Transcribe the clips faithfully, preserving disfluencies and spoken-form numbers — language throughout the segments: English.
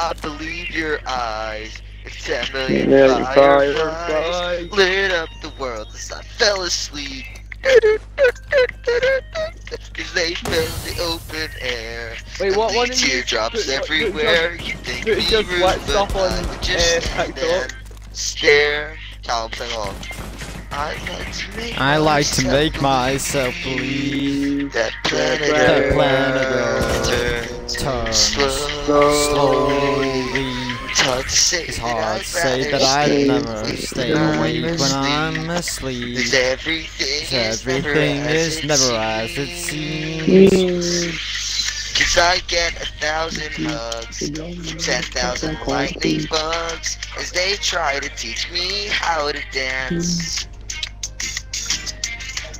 not believe your eyes. It's ten million fireflies, fireflies lit up the world as I fell asleep. Cause they filled the open air. Wait, what one? Teardrops everywhere. You think we would, but I would just stand there, stare. Now I'm playing along. I like to make, I like to make myself believe that planet Earth turns slowly. It's hard to say that I'd never stay awake when I'm asleep. Everything is never as it seems. Cause I get a thousand hugs, ten thousand lightning bugs, as they try to teach me how to dance.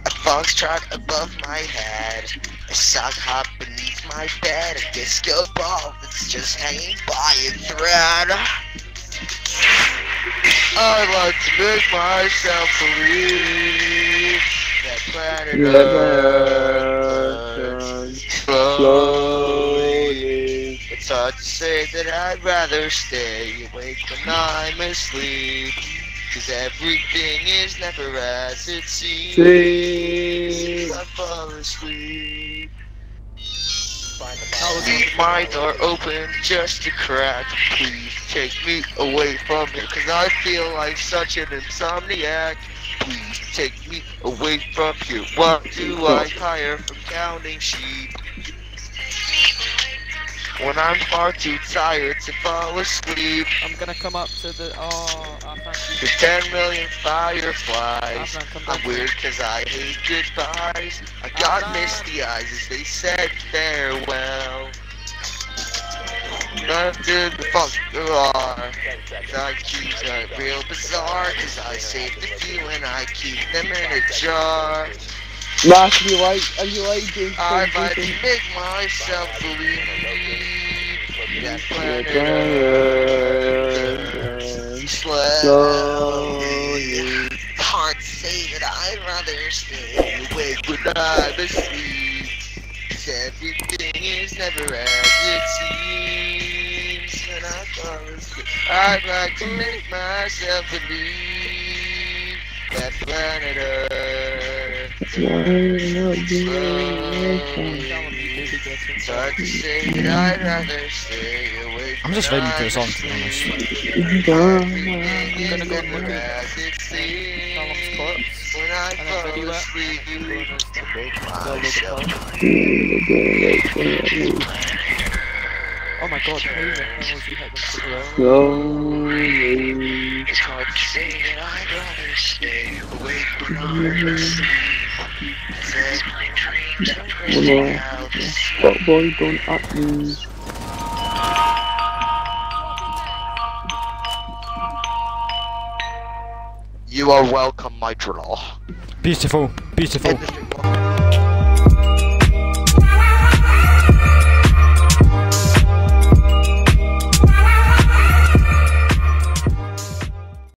A foxtrot above my head, a sock hop beneath my bed, a disco ball that's just hanging by a thread. I like to make myself believe that planet Earth slowly. It's hard to say that I'd rather stay awake when I'm asleep. Cause everything is never as it seems. I fall asleep. I'll leave my door open just a crack. Please take me away from it, cause I feel like such an insomniac. Please take me away from here. What do I hire from counting sheep? When I'm far too tired to fall asleep, I'm gonna come up to the, oh, I'm not the ten million fireflies. I'm, I'm weird cause I hate goodbyes. I got I'm misty not. eyes as they said farewell. None of the fuck there are. I keep that real bizarre, cause I saved a few and I keep them in a jar. Last, you like, are you like doing I like to make myself believe that planet Earth slowly. Hard to say that I'd rather stay awake when I'm asleep. Cause everything is never as it seems. And I fall asleep. I'd like to make myself believe that planet Earth. I'm just waiting for a song to finish. I'm gonna go and look at Solomon's corpse, and then I'll do that. Oh my god, who the hell was he heading to go? It's hard to say that I'd rather stay awake when I'm asleep. Says my dreams are pressing out the sea. What boy don't at me? You are welcome, my draw. Beautiful, beautiful.